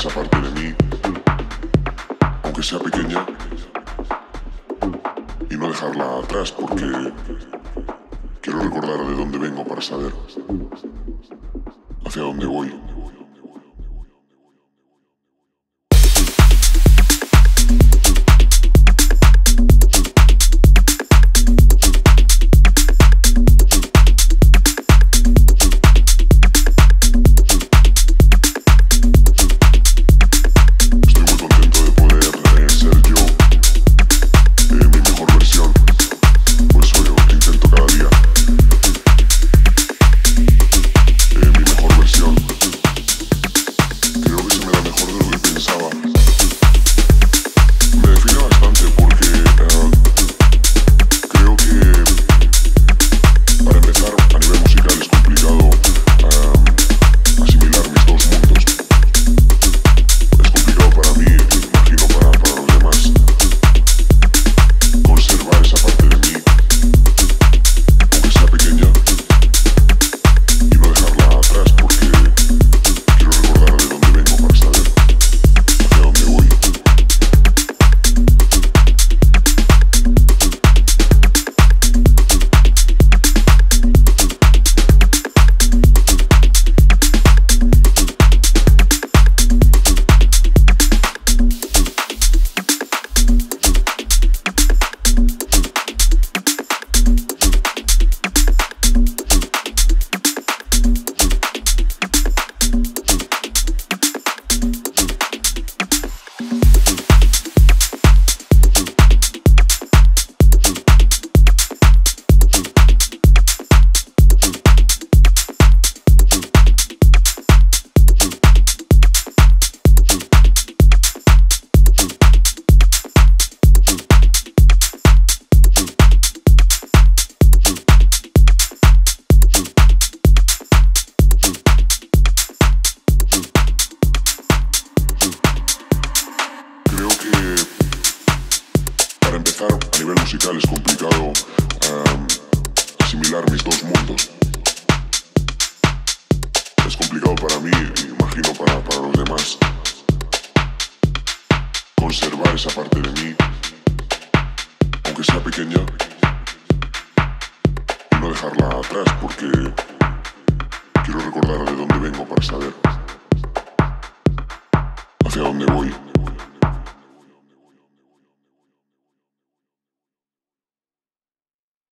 esa parte de mí, aunque sea pequeña, y no dejarla atrás, porque quiero recordar de dónde vengo para saber hacia dónde voy. A nivel musical es complicado asimilar mis dos mundos. Es complicado para mí, imagino para los demás, conservar esa parte de mí, aunque sea pequeña, y no dejarla atrás, porque quiero recordar de dónde vengo para saber.